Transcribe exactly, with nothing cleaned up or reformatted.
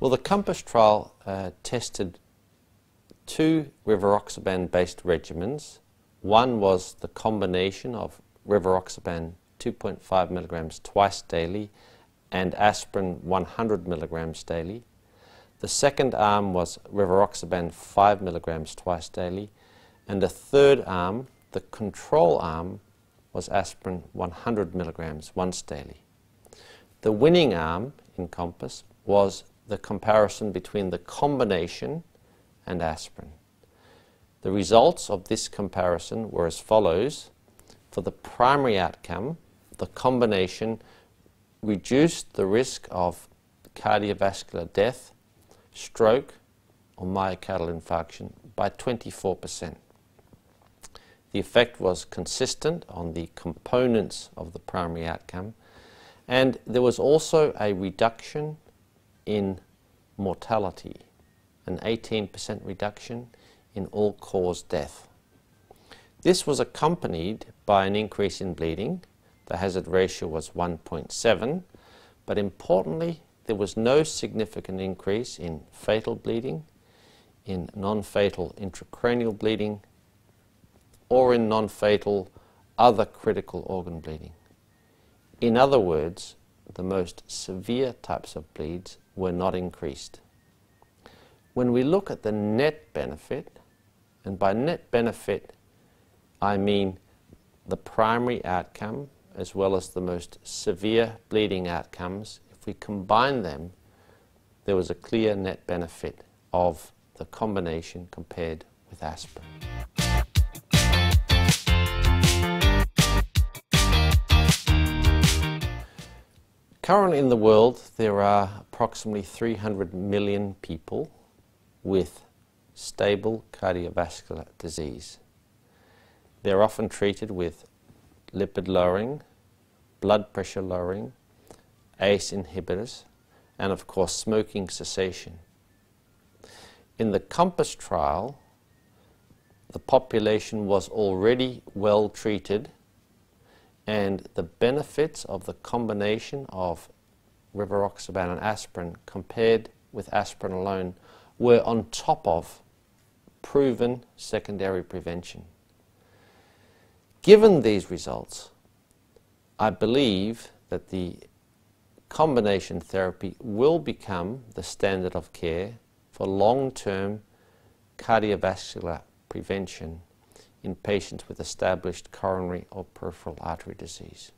Well, the COMPASS trial uh, tested two rivaroxaban-based regimens. One was the combination of rivaroxaban two point five milligrams twice daily and aspirin one hundred milligrams daily. The second arm was rivaroxaban five milligrams twice daily, and the third arm, the control arm, was aspirin one hundred milligrams once daily. The winning arm in COMPASS was the comparison between the combination and aspirin. The results of this comparison were as follows. For the primary outcome, the combination reduced the risk of cardiovascular death, stroke, or myocardial infarction by twenty-four percent. The effect was consistent on the components of the primary outcome, and there was also a reduction in mortality, an eighteen percent reduction in all-cause death. This was accompanied by an increase in bleeding. The hazard ratio was one point seven, but importantly, there was no significant increase in fatal bleeding, in non-fatal intracranial bleeding, or in non-fatal other critical organ bleeding. In other words, the most severe types of bleeds were not increased. When we look at the net benefit, and by net benefit I mean the primary outcome as well as the most severe bleeding outcomes, if we combine them, there was a clear net benefit of the combination compared with aspirin. Currently in the world, there are approximately three hundred million people with stable cardiovascular disease. They're often treated with lipid lowering, blood pressure lowering, A C E inhibitors, and of course smoking cessation. In the COMPASS trial, the population was already well treated, and the benefits of the combination of rivaroxaban and aspirin compared with aspirin alone were on top of proven secondary prevention. Given these results, I believe that the combination therapy will become the standard of care for long-term cardiovascular prevention in patients with established coronary or peripheral artery disease.